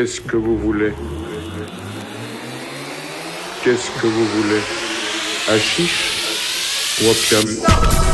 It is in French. Qu'est-ce que vous voulez? Qu'est-ce que vous voulez? Hashish ou opium?